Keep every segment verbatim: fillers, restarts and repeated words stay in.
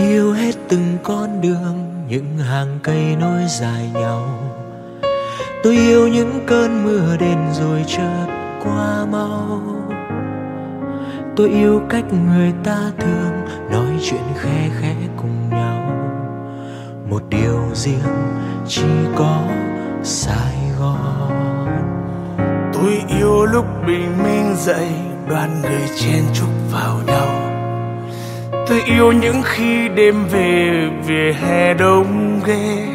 yêu hết từng con đường, những hàng cây nối dài nhau. Tôi yêu những cơn mưa đến rồi chợt qua mau. Tôi yêu cách người ta thương nói chuyện khe khẽ cùng nhau. Một điều riêng chỉ có Sài Gòn. Tôi yêu lúc bình minh dậy, đoàn người chen chúc vào nhau. Tôi yêu những khi đêm về, về hè đông ghê.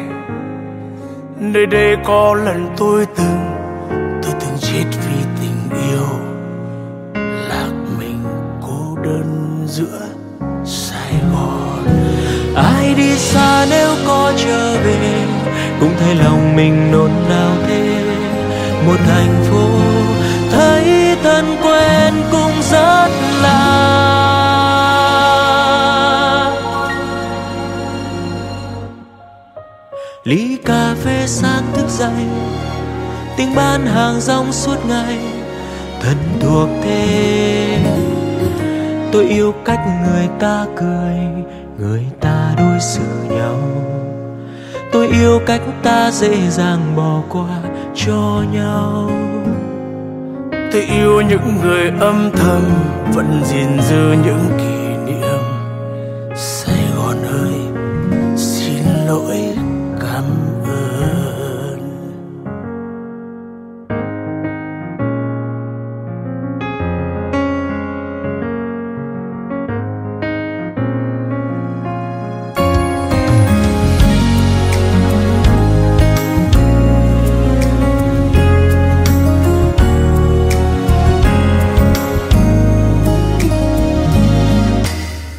Nơi đây có lần tôi từng, tôi từng chết vì tình yêu. Lạc mình cô đơn giữa Sài Gòn. Ai đi xa nếu có trở về, cũng thấy lòng mình nôn nao thế. Một thành phố thấy thân quen cũng rất lạ. Ly cà phê sáng thức dậy, tiếng bán hàng rong suốt ngày thân thuộc thế. Tôi yêu cách người ta cười, người ta đối xử nhau. Tôi yêu cách ta dễ dàng bỏ qua cho nhau. Tôi yêu những người âm thầm vẫn gìn giữ những kỷ niệm. Sài Gòn ơi, xin lỗi.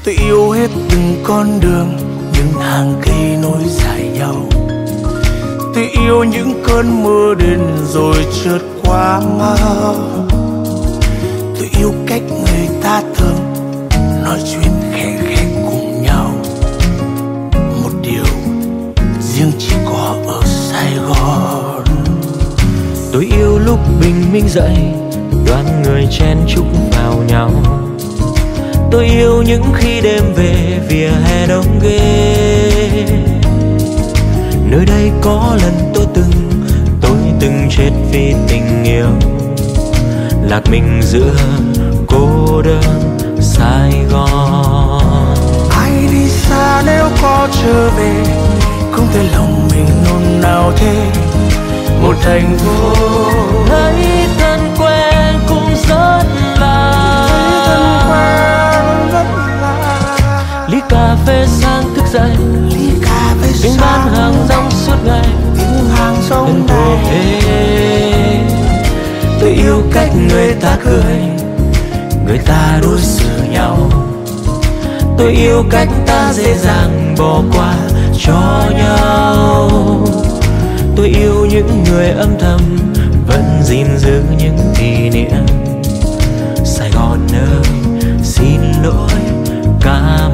Tôi yêu hết từng con đường, những hàng cây nối dài nhau. Tôi yêu những cơn mưa đến rồi trượt qua mau. Tôi yêu cách người ta thương nói chuyện khẽ khẽ cùng nhau. Một điều riêng chỉ có ở Sài Gòn. Tôi yêu lúc bình minh dậy, đoàn người chen chúc vào nhau. Tôi yêu những khi đêm về, vỉa hè đông ghê. Nơi đây có lần tôi từng, tôi từng chết vì tình yêu. Lạc mình giữa cô đơn Sài Gòn. Ai đi xa nếu có trở về, không thể lòng mình nôn nao thế. Một thành phố thấy thân quen cũng rất là. Ly cà phê sáng thức dậy, tiếng bán hàng rong suốt ngày, thân thuộc thế. Tôi yêu cách người ta cười, người ta đối xử nhau. Tôi yêu cách ta dễ dàng bỏ qua cho nhau. Tôi yêu những người âm thầm vẫn gìn giữ những kỷ niệm. Sài Gòn ơi, xin lỗi cả.